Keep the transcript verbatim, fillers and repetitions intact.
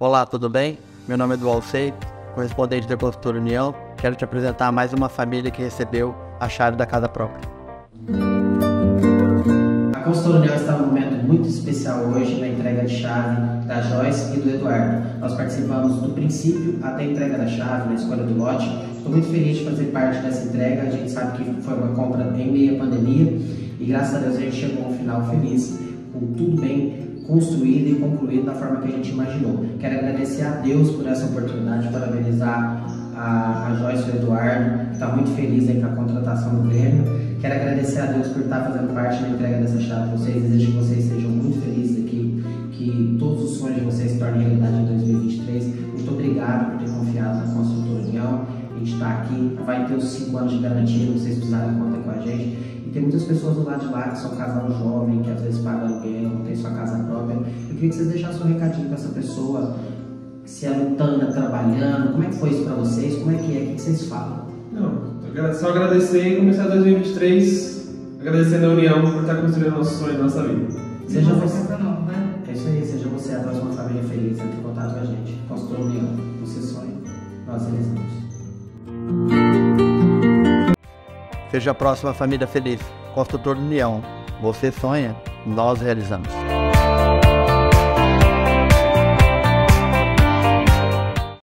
Olá, tudo bem? Meu nome é Dualcei, correspondente da Construtora União. Quero te apresentar mais uma família que recebeu a chave da casa própria. A Construtora União está num momento muito especial hoje na entrega de chave da Joyce e do Eduardo. Nós participamos do princípio até a entrega da chave, na escolha do lote. Estou muito feliz de fazer parte dessa entrega. A gente sabe que foi uma compra em meio à pandemia e graças a Deus a gente chegou a um final feliz, com tudo bem construído e concluído da forma que a gente imaginou. Quero agradecer a Deus por essa oportunidade, parabenizar a, a Joyce e o Eduardo, que está muito feliz aí com a contratação do prêmio. Quero agradecer a Deus por estar fazendo parte da entrega dessa chave. Vocês, desejo que vocês sejam muito felizes aqui, que todos os sonhos de vocês se tornem realidade em dois mil e vinte e três. Muito obrigado por ter confiado na Construtora União. A gente está aqui, vai ter os cinco anos de garantia, vocês precisaram contar com a gente. E tem muitas pessoas do lado de lá que são casal jovem, que às vezes paga aluguel, não tem sua casa própria. Eu queria que vocês deixassem um recadinho para essa pessoa, se é lutando, trabalhando. Como é que foi isso para vocês? Como é que é? O que vocês falam? Não, só agradecer e começar dois mil e vinte e três agradecendo a União por estar construindo nosso sonho, nossa vida. Seja você, não, né? É isso aí, seja você a próxima família feliz, entre em contato com a gente. Construtora União, você sonha, nós realizamos. Seja a próxima família feliz. Construtora União. Você sonha, nós realizamos.